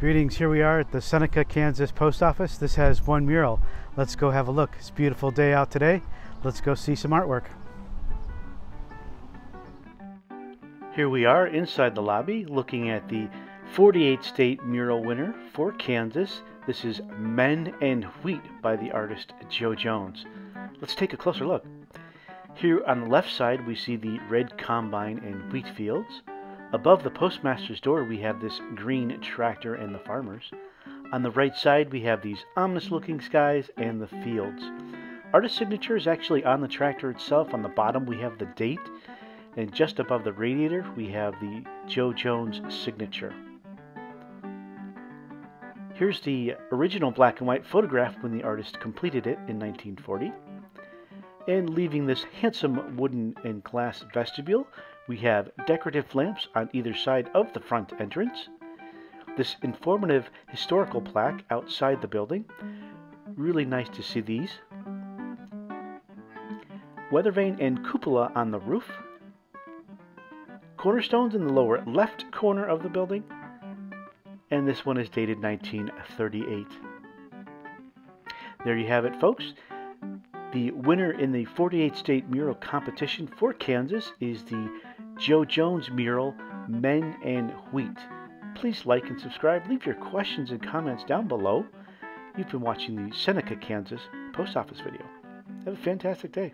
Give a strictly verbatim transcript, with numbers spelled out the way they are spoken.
Greetings, here we are at the Seneca, Kansas post office. This has one mural. Let's go have a look. It's a beautiful day out today. Let's go see some artwork. Here we are inside the lobby looking at the forty-eight state mural winner for Kansas. This is Men and Wheat by the artist Joe Jones. Let's take a closer look. Here on the left side we see the red combine and wheat fields. Above the postmaster's door we have this green tractor and the farmers. On the right side we have these ominous looking skies and the fields. Artist signature is actually on the tractor itself. On the bottom we have the date, and just above the radiator we have the Joe Jones signature. Here's the original black and white photograph when the artist completed it in nineteen forty. And leaving this handsome wooden and glass vestibule, we have decorative lamps on either side of the front entrance, this informative historical plaque outside the building. Really nice to see these. Weather vane and cupola on the roof. Cornerstones in the lower left corner of the building. And this one is dated nineteen thirty-eight. There you have it, folks. The winner in the forty-eight state mural competition for Kansas is the Joe Jones mural, Men and Wheat. Please like and subscribe. Leave your questions and comments down below. You've been watching the Seneca, Kansas post office video. Have a fantastic day.